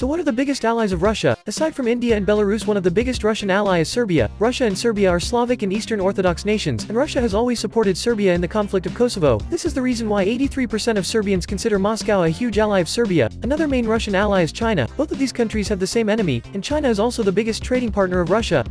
So what are the biggest allies of Russia? Aside from India and Belarus, one of the biggest Russian allies is Serbia. Russia and Serbia are Slavic and Eastern Orthodox nations, and Russia has always supported Serbia in the conflict of Kosovo. This is the reason why 83% of Serbians consider Moscow a huge ally of Serbia. Another main Russian ally is China. Both of these countries have the same enemy, and China is also the biggest trading partner of Russia.